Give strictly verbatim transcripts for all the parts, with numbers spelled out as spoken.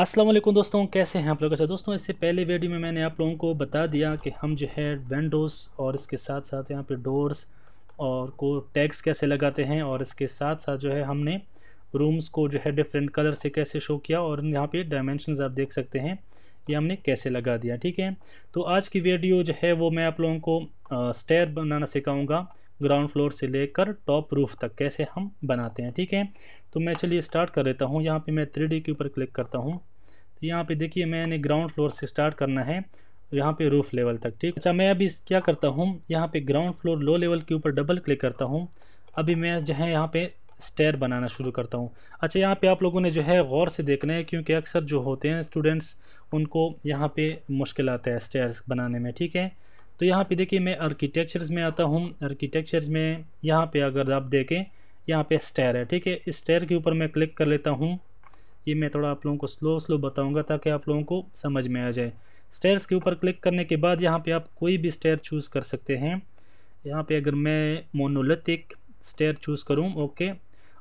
अस्सलाम वालेकुम दोस्तों, कैसे हैं आप लोग। अच्छा दोस्तों, इससे पहले वीडियो में मैंने आप लोगों को बता दिया कि हम जो है विंडोज़ और इसके साथ साथ यहाँ पे डोर्स और को टैग्स कैसे लगाते हैं, और इसके साथ साथ जो है हमने रूम्स को जो है डिफरेंट कलर से कैसे शो किया, और यहाँ पे डायमेंशंस आप देख सकते हैं ये हमने कैसे लगा दिया। ठीक है, तो आज की वीडियो जो है वो मैं आप लोगों को स्टेयर बनाना सिखाऊँगा, ग्राउंड फ्लोर से लेकर टॉप रूफ़ तक कैसे हम बनाते हैं। ठीक है, तो मैं चलिए स्टार्ट कर लेता हूँ। यहाँ पे मैं थ्री डी के ऊपर क्लिक करता हूँ, तो यहाँ पे देखिए मैंने ग्राउंड फ्लोर से स्टार्ट करना है यहाँ पे रूफ़ लेवल तक। ठीक, अच्छा मैं अभी क्या करता हूँ, यहाँ पे ग्राउंड फ्लोर लो लेवल के ऊपर डबल क्लिक करता हूँ। अभी मैं जो है यहाँ पे स्टेयर बनाना शुरू करता हूँ। अच्छा, यहाँ पे आप लोगों ने जो है गौर से देखना है, क्योंकि अक्सर जो होते हैं स्टूडेंट्स उनको यहाँ पर मुश्किल आता है स्टेयर्स बनाने में। ठीक है, तो यहाँ पे देखिए मैं आर्किटेक्चर्स में आता हूँ। आर्किटेक्चर्स में यहाँ पे अगर आप देखें यहाँ पे स्टेयर है। ठीक है, इस स्टेयर के ऊपर मैं क्लिक कर लेता हूँ। ये मैं थोड़ा आप लोगों को स्लो स्लो बताऊँगा ताकि आप लोगों को समझ में आ जाए। स्टेयर्स के ऊपर क्लिक करने के बाद यहाँ पे आप कोई भी स्टेयर चूज़ कर सकते हैं। यहाँ पर अगर मैं मोनोलिथिक स्टेयर चूज़ करूँ, ओके,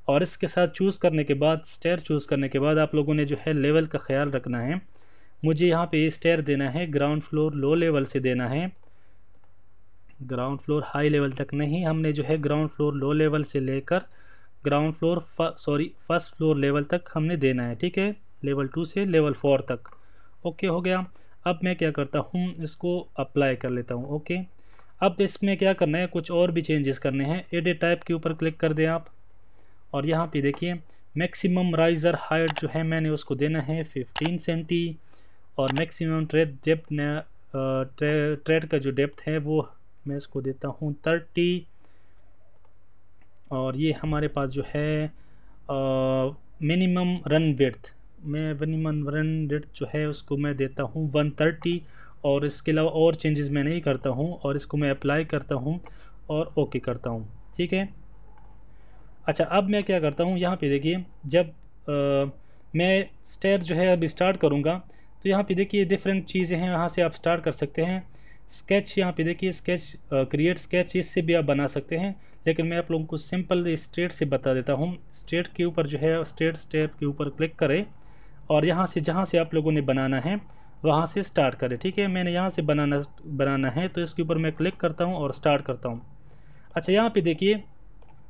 और इसके साथ चूज़ करने के बाद स्टेयर चूज़ करने के बाद आप लोगों ने जो है लेवल का ख्याल रखना है। मुझे यहाँ पर ये स्टेयर देना है, ग्राउंड फ्लोर लो लेवल से देना है, ग्राउंड फ्लोर हाई लेवल तक नहीं। हमने जो है ग्राउंड फ्लोर लो लेवल से लेकर ground floor sorry first floor level तक हमने देना है। ठीक है, लेवल टू से लेवल फोर तक। ओके हो गया। अब मैं क्या करता हूँ, इसको अप्लाई कर लेता हूँ। ओके, अब इसमें क्या करना है, कुछ और भी चेंजेस करने हैं। एडिट टाइप के ऊपर क्लिक कर दें आप, और यहाँ पे देखिए मैक्सिमम राइजर हाइट जो है मैंने उसको देना है फिफ्टीन सेंटी, और मैक्सिमम ट्रेड डेप्थ ट्रेड का जो डेप्थ है वो मैं इसको देता हूँ थर्टी, और ये हमारे पास जो है मिनिमम रन विड्थ मैं मिनिमम रन विड्थ जो है उसको मैं देता हूँ वन थर्टी, और इसके अलावा और चेंजेस मैं नहीं करता हूँ। और इसको मैं अप्लाई करता हूँ और ओके करता हूँ। ठीक है, अच्छा अब मैं क्या करता हूँ, यहाँ पे देखिए जब आ, मैं स्टेयर जो है अब स्टार्ट करूँगा, तो यहाँ पे देखिए डिफरेंट चीज़ें हैं, यहाँ से आप स्टार्ट कर सकते हैं। स्केच, यहाँ पे देखिए स्केच, क्रिएट स्केच, इससे भी आप बना सकते हैं, लेकिन मैं आप लोगों को सिंपल स्ट्रेट से बता देता हूँ। स्ट्रेट के ऊपर जो है स्ट्रेट स्टेप के ऊपर क्लिक करें, और यहाँ से जहाँ से आप लोगों ने बनाना है वहाँ से स्टार्ट करें। ठीक है, मैंने यहाँ से बनाना बनाना है तो इसके ऊपर मैं क्लिक करता हूँ और स्टार्ट करता हूँ। अच्छा, यहाँ पर देखिए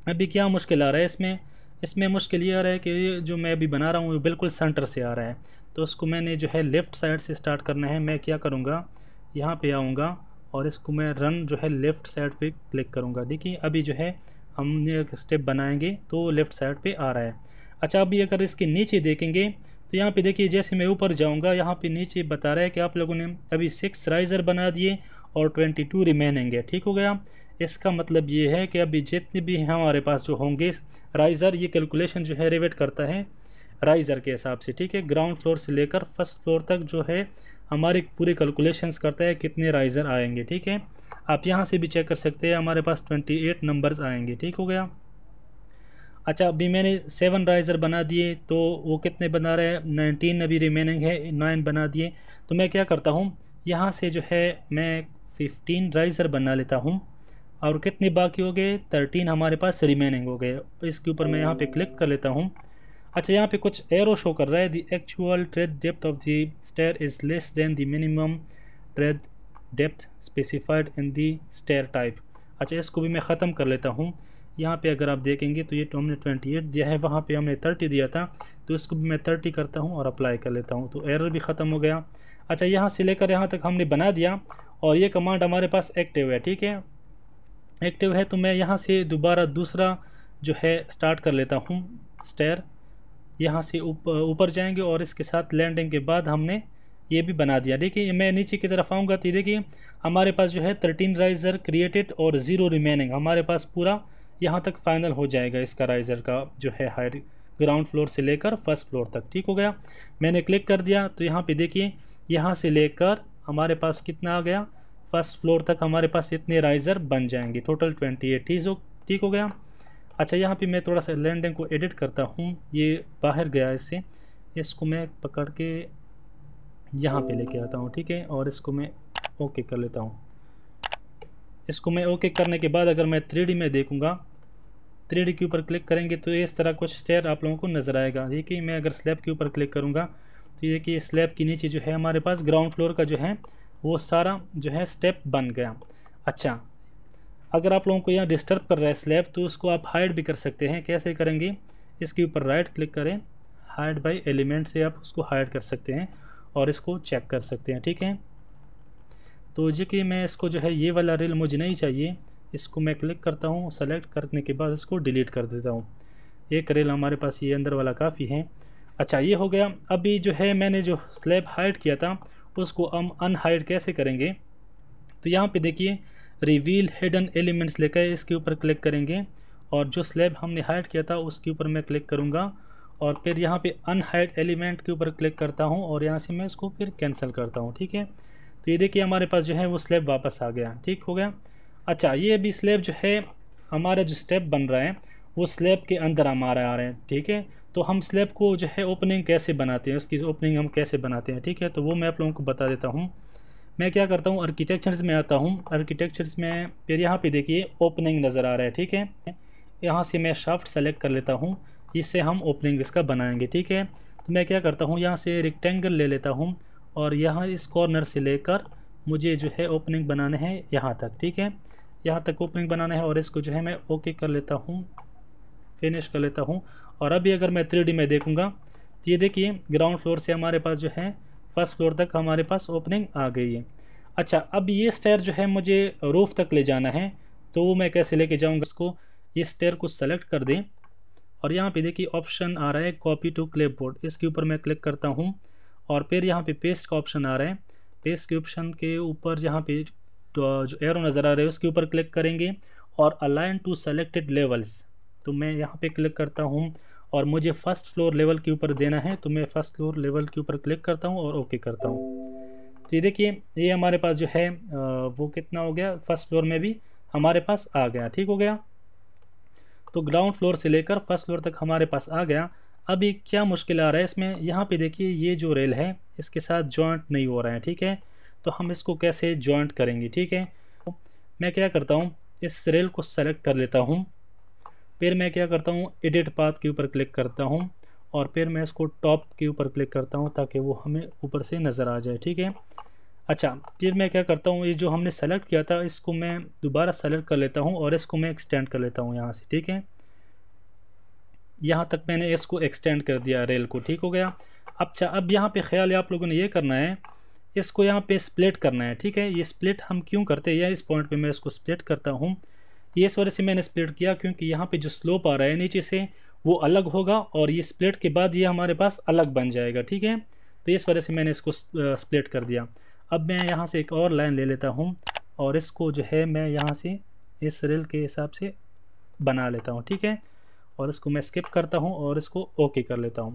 अभी क्या मुश्किल आ रहा है इसमें, इसमें मुश्किल ये आ रहा है कि ये जो मैं अभी बना रहा हूँ बिल्कुल सेंटर से आ रहा है, तो उसको मैंने जो है लेफ़्ट साइड से स्टार्ट करना है। मैं क्या करूँगा, यहाँ पे आऊँगा और इसको मैं रन जो है लेफ़्ट साइड पे क्लिक करूँगा। देखिए अभी जो है हमने एक स्टेप बनाएंगे तो लेफ़्ट साइड पे आ रहा है। अच्छा, अभी अगर इसके नीचे देखेंगे तो यहाँ पे देखिए जैसे मैं ऊपर जाऊँगा यहाँ पे नीचे बता रहा है कि आप लोगों ने अभी सिक्स राइज़र बना दिए और ट्वेंटी टू रिमेनिंग है। ठीक हो गया, इसका मतलब ये है कि अभी जितने भी हमारे पास जो होंगे राइज़र, ये कैलकुलेशन जो है रेवेट करता है राइज़र के हिसाब से। ठीक है, ग्राउंड फ्लोर से लेकर फर्स्ट फ्लोर तक जो है हमारे पूरे कैलकुलेशंस करता है कितने राइज़र आएंगे। ठीक है, आप यहाँ से भी चेक कर सकते हैं, हमारे पास अट्ठाईस नंबर्स आएंगे। ठीक हो गया। अच्छा, अभी मैंने सेवन राइज़र बना दिए तो वो कितने बना रहे हैं, नाइनटीन अभी रिमेनिंग है, नाइन बना दिए। तो मैं क्या करता हूँ, यहाँ से जो है मैं फिफ्टीन राइज़र बना लेता हूँ, और कितने बाकी हो गए, थर्टीन हमारे पास रिमेनिंग हो गए। इसके ऊपर मैं यहाँ पर क्लिक कर लेता हूँ। अच्छा, यहाँ पे कुछ एरो शो कर रहा है, the actual tread depth of the stair is less than the minimum tread depth specified in the stair type. अच्छा, इसको भी मैं ख़त्म कर लेता हूँ। यहाँ पे अगर आप देखेंगे तो ये हमने ट्वेंटी एट दिया है, वहाँ पे हमने थर्टी दिया था, तो इसको भी मैं थर्टी करता हूँ और अप्लाई कर लेता हूँ, तो एरर भी ख़त्म हो गया। अच्छा, यहाँ से लेकर यहाँ तक हमने बना दिया, और ये कमांड हमारे पास एक्टिव है। ठीक है, एक्टिव है, तो मैं यहाँ से दोबारा दूसरा जो है स्टार्ट कर लेता हूँ स्टेयर। यहाँ से ऊपर ऊपर जाएंगे, और इसके साथ लैंडिंग के बाद हमने ये भी बना दिया। देखिए मैं नीचे की तरफ आऊँगा तो देखिए हमारे पास जो है थर्टीन राइज़र क्रिएटेड और ज़ीरो रिमेनिंग, हमारे पास पूरा यहाँ तक फाइनल हो जाएगा इसका राइज़र का जो है हायर ग्राउंड फ्लोर से लेकर फर्स्ट फ्लोर तक। ठीक हो गया, मैंने क्लिक कर दिया तो यहाँ पे देखिए यहाँ से लेकर हमारे पास कितना आ गया, फर्स्ट फ्लोर तक हमारे पास इतने राइज़र बन जाएंगे, टोटल ट्वेंटी एट हो। ठीक हो गया। अच्छा, यहाँ पे मैं थोड़ा सा लैंडिंग को एडिट करता हूँ, ये बाहर गया इससे, इसको मैं पकड़ के यहाँ पे लेके आता हूँ। ठीक है, और इसको मैं ओके कर लेता हूँ। इसको मैं ओके करने के बाद अगर मैं थ्री डी में देखूँगा, थ्री डी के ऊपर क्लिक करेंगे तो इस तरह कुछ स्टेयर आप लोगों को नज़र आएगा। देखिए मैं अगर स्लैब के ऊपर क्लिक करूँगा तो ये कि स्लैब के नीचे जो है हमारे पास ग्राउंड फ्लोर का जो है वो सारा जो है स्टेप बन गया। अच्छा, अगर आप लोगों को यहाँ डिस्टर्ब कर रहा है स्लैब तो उसको आप हाइड भी कर सकते हैं। कैसे करेंगे, इसके ऊपर राइट क्लिक करें, हाइड बाय एलिमेंट से आप उसको हाइड कर सकते हैं और इसको चेक कर सकते हैं। ठीक है, तो जी कि मैं इसको जो है ये वाला रेल मुझे नहीं चाहिए, इसको मैं क्लिक करता हूँ, सेलेक्ट करने के बाद इसको डिलीट कर देता हूँ। एक रेल हमारे पास ये अंदर वाला काफ़ी है। अच्छा, ये हो गया। अभी जो है मैंने जो स्लैब हाइड किया था उसको हम अनहाइड कैसे करेंगे, तो यहाँ पे देखिए रिवील हिडन एलिमेंट्स लेकर इसके ऊपर क्लिक करेंगे और जो स्लैब हमने हाइड किया था उसके ऊपर मैं क्लिक करूँगा और फिर यहाँ पे अनहाइड एलिमेंट के ऊपर क्लिक करता हूँ और यहाँ से मैं इसको फिर कैंसिल करता हूँ। ठीक है, तो ये देखिए हमारे पास जो है वो स्लैब वापस आ गया। ठीक हो गया। अच्छा, ये भी स्लैब जो है हमारा जो स्टेप बन रहा है वो स्लैब के अंदर हमारा आ रहे हैं। ठीक है, तो हम स्लैब को जो है ओपनिंग कैसे बनाते हैं, उसकी ओपनिंग हम कैसे बनाते हैं, ठीक है, तो वो मैं आप लोगों को बता देता हूँ। मैं क्या करता हूँ, आर्किटेक्चर्स में आता हूँ, आर्किटेक्चर्स में फिर यहाँ पे देखिए ओपनिंग नज़र आ रहा है। ठीक है, यहाँ से मैं शाफ्ट सेलेक्ट कर लेता हूँ, इससे हम ओपनिंग इसका बनाएंगे। ठीक है, तो मैं क्या करता हूँ, यहाँ से रेक्टेंगल ले लेता हूँ और यहाँ इस कॉर्नर से लेकर मुझे जो है ओपनिंग बनाना है यहाँ तक। ठीक है, यहाँ तक ओपनिंग बनाना है और इसको जो है मैं ओके कर लेता हूँ, फिनिश कर लेता हूँ। और अभी अगर मैं थ्री डी में देखूँगा तो ये देखिए ग्राउंड फ्लोर से हमारे पास जो है फर्स्ट फ्लोर तक हमारे पास ओपनिंग आ गई है। अच्छा, अब ये स्टेयर जो है मुझे रूफ़ तक ले जाना है, तो वो मैं कैसे लेके जाऊँगा, इसको ये स्टेयर को सेलेक्ट कर दें और यहाँ पे देखिए ऑप्शन आ रहा है कॉपी टू क्लिपबोर्ड, इसके ऊपर मैं क्लिक करता हूँ और फिर यहाँ पे पेस्ट का ऑप्शन आ रहा है। पेस्ट के ऑप्शन के ऊपर जहाँ पे जो एरो नज़र आ रहा है उसके ऊपर क्लिक करेंगे और अलाइन टू सेलेक्टेड लेवल्स, तो मैं यहाँ पे क्लिक करता हूँ और मुझे फर्स्ट फ्लोर लेवल के ऊपर देना है, तो मैं फर्स्ट फ्लोर लेवल के ऊपर क्लिक करता हूँ और ओके करता हूँ। तो ये देखिए ये हमारे पास जो है वो कितना हो गया, फर्स्ट फ्लोर में भी हमारे पास आ गया। ठीक हो गया, तो ग्राउंड फ्लोर से लेकर फर्स्ट फ्लोर तक हमारे पास आ गया। अभी क्या मुश्किल आ रहा है इसमें, यहाँ पे देखिए ये जो रेल है इसके साथ जॉइंट नहीं हो रहा है। ठीक है, तो हम इसको कैसे जॉइंट करेंगे। ठीक है, मैं क्या करता हूँ, इस रेल को सेलेक्ट कर लेता हूँ, फिर मैं क्या करता हूँ एडिट पाथ के ऊपर क्लिक करता हूँ और फिर मैं इसको टॉप के ऊपर क्लिक करता हूँ ताकि वो हमें ऊपर से नज़र आ जाए। ठीक है, अच्छा, फिर मैं क्या करता हूँ, ये जो हमने सेलेक्ट किया था इसको मैं दोबारा सेलेक्ट कर लेता हूँ और इसको मैं एक्सटेंड कर लेता हूँ यहाँ से। ठीक है, यहाँ तक मैंने इसको एक्सटेंड कर दिया रेल को। ठीक हो गया। अच्छा, अब यहाँ पे ख्याल आप लोगों ने ये करना है, इसको यहाँ पे स्प्लिट करना है। ठीक है, ये स्प्लिट हम क्यों करते हैं, इस पॉइंट पे मैं इसको स्प्लिट करता हूँ, ये इस वजह से मैंने स्प्लिट किया क्योंकि यहाँ पे जो स्लोप आ रहा है नीचे से वो अलग होगा और ये स्प्लिट के बाद ये हमारे पास अलग बन जाएगा। ठीक है, तो इस वजह से मैंने इसको स्प्लिट कर दिया। अब मैं यहाँ से एक और लाइन ले लेता हूँ और इसको जो है मैं यहाँ से इस रेल के हिसाब से बना लेता हूँ। ठीक है, और इसको मैं स्किप करता हूं और इसको ओके कर लेता हूं।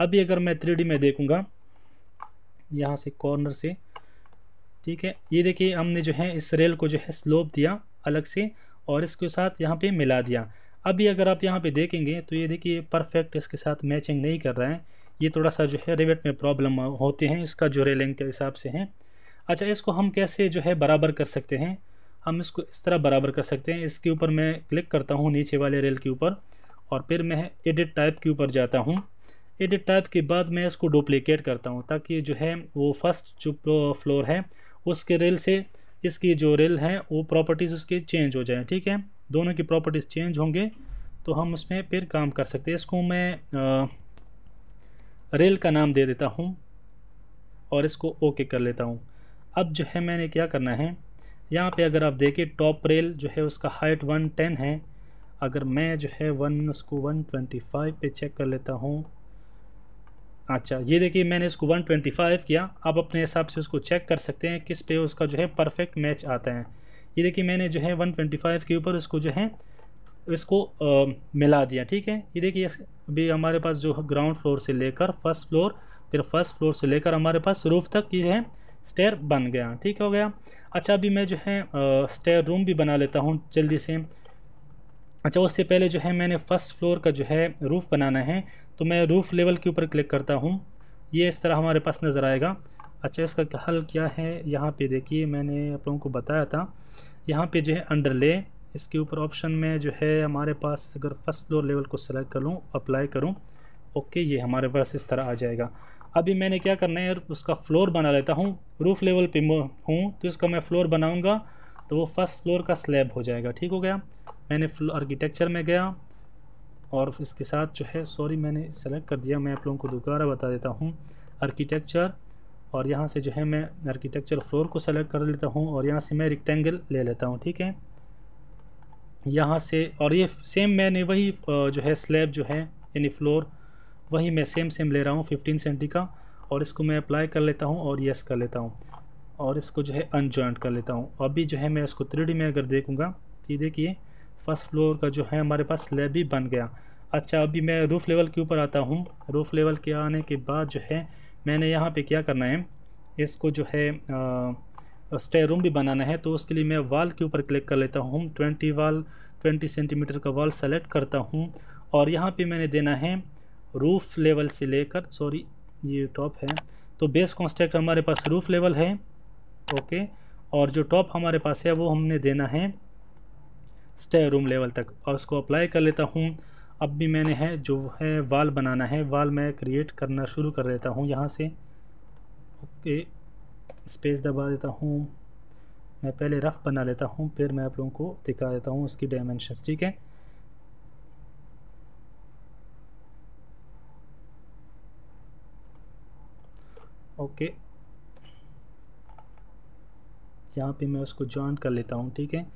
अभी अगर मैं थ्री डी में देखूंगा यहां से कॉर्नर से, ठीक है, ये देखिए हमने जो है इस रेल को जो है स्लोप दिया अलग से और इसके साथ यहां पे मिला दिया। अभी अगर आप यहां पे देखेंगे तो ये देखिए परफेक्ट इसके साथ मैचिंग नहीं कर रहा है, ये थोड़ा सा जो है रिवेट में प्रॉब्लम होते हैं, इसका जो रेलिंग के हिसाब से है। अच्छा, इसको हम कैसे जो है बराबर कर सकते हैं, हम इसको इस तरह बराबर कर सकते हैं, इसके ऊपर मैं क्लिक करता हूँ नीचे वाले रेल के ऊपर और फिर मैं एडिट टाइप के ऊपर जाता हूँ। एडिट टाइप के बाद मैं इसको डुप्लीकेट करता हूँ ताकि जो है वो फर्स्ट जो फ्लोर है उसके रेल से इसकी जो रेल है वो प्रॉपर्टीज़ उसकी चेंज हो जाए। ठीक है, दोनों की प्रॉपर्टीज़ चेंज होंगे तो हम उसमें फिर काम कर सकते हैं। इसको मैं आ, रेल का नाम दे देता हूँ और इसको ओके कर लेता हूँ। अब जो है मैंने क्या करना है, यहाँ पर अगर आप देखें टॉप रेल जो है उसका हाइट वन टेन है, अगर मैं जो है वन उसको वन ट्वेंटी फाइव पे चेक कर लेता हूँ। अच्छा, ये देखिए मैंने इसको वन ट्वेंटी फाइव किया, आप अपने हिसाब से उसको चेक कर सकते हैं किस पे उसका जो है परफेक्ट मैच आता है। ये देखिए मैंने जो है वन ट्वेंटी फाइव के ऊपर उसको जो है इसको आ, मिला दिया। ठीक है, ये देखिए अभी हमारे पास जो ग्राउंड फ्लोर से लेकर फर्स्ट फ्लोर, फिर फर्स्ट फ्लोर से लेकर हमारे पास रूफ तक ये है स्टेयर बन गया। ठीक हो गया। अच्छा, अभी मैं जो है स्टेयर रूम भी बना लेता हूँ जल्दी से। अच्छा, उससे पहले जो है मैंने फ़र्स्ट फ्लोर का जो है रूफ़ बनाना है, तो मैं रूफ़ लेवल के ऊपर क्लिक करता हूँ, ये इस तरह हमारे पास नज़र आएगा। अच्छा, इसका हल क्या है, यहाँ पे देखिए मैंने आप लोगों को बताया था, यहाँ पे जो है अंडरले इसके ऊपर ऑप्शन में जो है हमारे पास अगर फर्स्ट फ्लोर लेवल को सेलेक्ट कर लूँ, अप्लाई करूँ, ओके, ये हमारे पास इस तरह आ जाएगा। अभी मैंने क्या करना है, उसका फ्लोर बना लेता हूँ। रूफ़ लेवल पे हूँ तो इसका मैं फ़्लोर बनाऊँगा तो वो फर्स्ट फ्लोर का स्लैब हो जाएगा। ठीक हो गया, मैंने आर्किटेक्चर में गया और इसके साथ जो है, सॉरी मैंने सेलेक्ट कर दिया, मैं आप लोगों को दोबारा बता देता हूँ आर्किटेक्चर, और यहाँ से जो है मैं आर्किटेक्चर फ्लोर को सेलेक्ट कर लेता हूँ और यहाँ से मैं रेक्टेंगल ले लेता हूँ। ठीक है, यहाँ से, और ये सेम मैंने वही जो है स्लैब जो है यानी फ्लोर वही मैं सेम सेम ले रहा हूँ पंद्रह सेंटी का, और इसको मैं अप्लाई कर लेता हूँ और येस कर लेता हूँ और इसको जो है अनजॉइंट कर लेता हूँ। अभी जो है मैं इसको थ्री डी में अगर देखूँगा तो ये देखिए फर्स्ट फ्लोर का जो है हमारे पास स्लैब भी बन गया। अच्छा, अभी मैं रूफ़ लेवल के ऊपर आता हूँ। रूफ़ लेवल के आने के बाद जो है मैंने यहाँ पे क्या करना है, इसको जो है स्टेयर रूम भी बनाना है, तो उसके लिए मैं वॉल के ऊपर क्लिक कर लेता हूँ। ट्वेंटी वॉल ट्वेंटी सेंटीमीटर का वॉल सेलेक्ट करता हूँ और यहाँ पे मैंने देना है रूफ़ लेवल से लेकर, सॉरी ये टॉप है, तो बेस कॉन्स्ट्रक्ट हमारे पास रूफ़ लेवल है। ओके, और जो टॉप हमारे पास है वो हमने देना है स्टेयर रूम लेवल तक, और उसको अप्लाई कर लेता हूँ। अब भी मैंने है जो है वाल बनाना है, वाल मैं क्रिएट करना शुरू कर देता हूँ यहाँ से। ओके, स्पेस दबा देता हूँ, मैं पहले रफ बना लेता हूँ फिर मैं आप लोगों को दिखा देता हूँ उसकी डायमेंशंस। ठीक है, ओके, यहाँ पे मैं उसको जॉइंट कर लेता हूँ। ठीक है,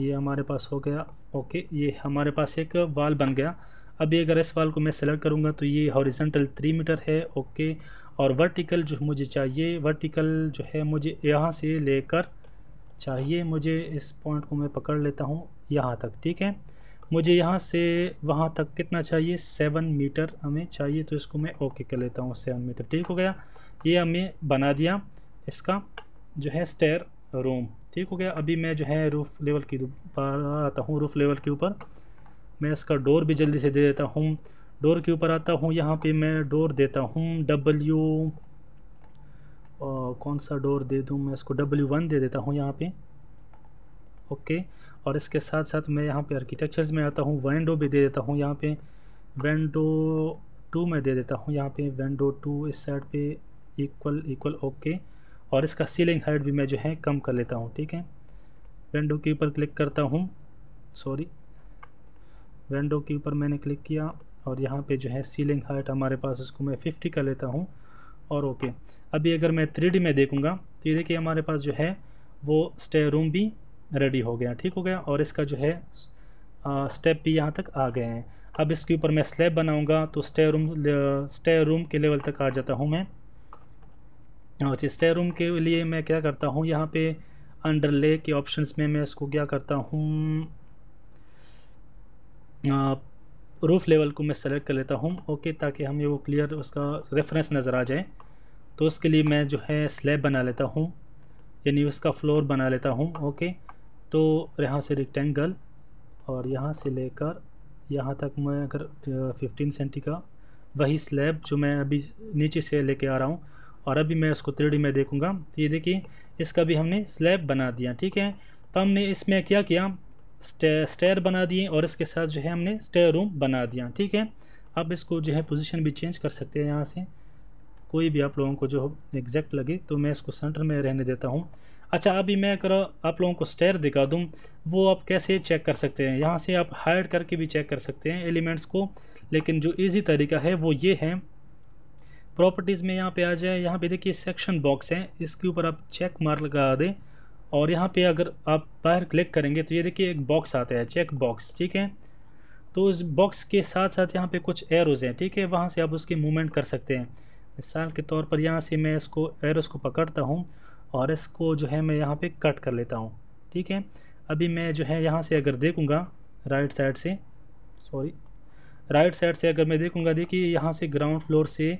ये हमारे पास हो गया। ओके, ये हमारे पास एक वाल बन गया। अभी अगर इस वाल को मैं सेलेक्ट करूँगा तो ये हॉरिजेंटल थ्री मीटर है। ओके, और वर्टिकल जो मुझे चाहिए, वर्टिकल जो है मुझे यहाँ से लेकर चाहिए, मुझे इस पॉइंट को मैं पकड़ लेता हूँ यहाँ तक। ठीक है, मुझे यहाँ से वहाँ तक कितना चाहिए, सेवन मीटर हमें चाहिए, तो इसको मैं ओके कर लेता हूँ, सेवन मीटर। ठीक हो गया, ये हमें बना दिया इसका जो है स्टेयर रूम। ठीक हो गया, अभी मैं जो है रूफ़ लेवल के ऊपर आता हूँ। रूफ़ लेवल के ऊपर मैं इसका डोर भी जल्दी से दे देता हूँ। डोर के ऊपर आता हूँ, यहाँ पे मैं डोर देता हूँ डब्ल्यू, कौन सा डोर दे दूँ मैं इसको, डब्ल्यू वन दे देता हूँ यहाँ पे। ओके, और इसके साथ साथ मैं यहाँ पे आर्किटेक्चर्स में आता हूँ, विंडो भी दे देता हूँ यहाँ पे, विंडो टू में दे देता हूँ यहाँ पे, विंडो टू इस साइड पे इक्वल इक्वल। ओके, और इसका सीलिंग हाइट भी मैं जो है कम कर लेता हूँ। ठीक है, विंडो के ऊपर क्लिक करता हूँ, सॉरी विंडो के ऊपर मैंने क्लिक किया और यहाँ पे जो है सीलिंग हाइट हमारे पास, उसको मैं पचास कर लेता हूँ और ओके। अभी अगर मैं थ्री डी में देखूँगा तो ये देखिए हमारे पास जो है वो स्टेयर रूम भी रेडी हो गया। ठीक हो गया, और इसका जो है आ, स्टेप भी यहाँ तक आ गए हैं। अब इसके ऊपर मैं स्लैब बनाऊँगा तो स्टेयर रूम स्टेयर रूम के लेवल तक आ जाता हूँ मैं। और स्टेयर रूम के लिए मैं क्या करता हूँ, यहाँ पे अंडरले के ऑप्शंस में मैं इसको क्या करता हूँ, रूफ़ लेवल को मैं सेलेक्ट कर लेता हूँ। ओके, ताकि हमें वो क्लियर उसका रेफरेंस नज़र आ जाए, तो उसके लिए मैं जो है स्लैब बना लेता हूँ यानी उसका फ्लोर बना लेता हूँ। ओके, तो यहाँ से रेक्टेंगल और यहाँ से लेकर यहाँ तक मैं अगर फिफ्टीन सेंटी का वही स्लैब जो मैं अभी नीचे से लेके आ रहा हूँ, और अभी मैं इसको थ्री डी में देखूंगा तो ये देखिए इसका भी हमने स्लैब बना दिया। ठीक है, तो हमने इसमें क्या किया, स्टेयर बना दिए और इसके साथ जो है हमने स्टेयर रूम बना दिया। ठीक है, आप इसको जो है पोजीशन भी चेंज कर सकते हैं यहाँ से, कोई भी आप लोगों को जो एग्जैक्ट लगे, तो मैं इसको सेंटर में रहने देता हूँ। अच्छा, अभी मैं अगर आप लोगों को स्टेयर दिखा दूँ, वो आप कैसे चेक कर सकते हैं, यहाँ से आप हाइड करके भी चेक कर सकते हैं एलिमेंट्स को, लेकिन जो ईजी तरीका है वो ये है। प्रॉपर्टीज़ में यहाँ पे आ जाए, यहाँ पे देखिए सेक्शन बॉक्स है, इसके ऊपर आप चेक मार्क लगा दें और यहाँ पे अगर आप बाहर क्लिक करेंगे तो ये देखिए एक बॉक्स आता है, चेक बॉक्स। ठीक है, तो इस बॉक्स के साथ साथ यहाँ पे कुछ एरोज़ हैं। ठीक है, वहाँ से आप उसकी मूवमेंट कर सकते हैं। मिसाल के तौर पर यहाँ से मैं इसको एरोज़ को पकड़ता हूँ और इसको जो है मैं यहाँ पर कट कर लेता हूँ। ठीक है, अभी मैं जो है यहाँ से अगर देखूँगा राइट साइड से, सॉरी राइट साइड से अगर मैं देखूँगा, देखिए यहाँ से ग्राउंड फ्लोर से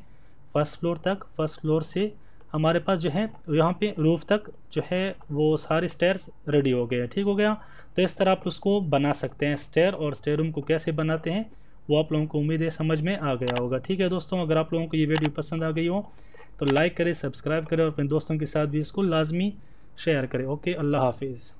फर्स्ट फ्लोर तक, फर्स्ट फ्लोर से हमारे पास जो है यहाँ पे रूफ़ तक जो है वो सारे स्टेयर्स रेडी हो गए। ठीक हो गया, तो इस तरह आप उसको बना सकते हैं। स्टेयर और स्टेयर रूम को कैसे बनाते हैं वो आप लोगों को उम्मीद है समझ में आ गया होगा। ठीक है दोस्तों, अगर आप लोगों को ये वीडियो पसंद आ गई हो तो लाइक करें, सब्सक्राइब करें और अपने दोस्तों के साथ भी इसको लाजमी शेयर करें। ओके, अल्लाह हाफिज़।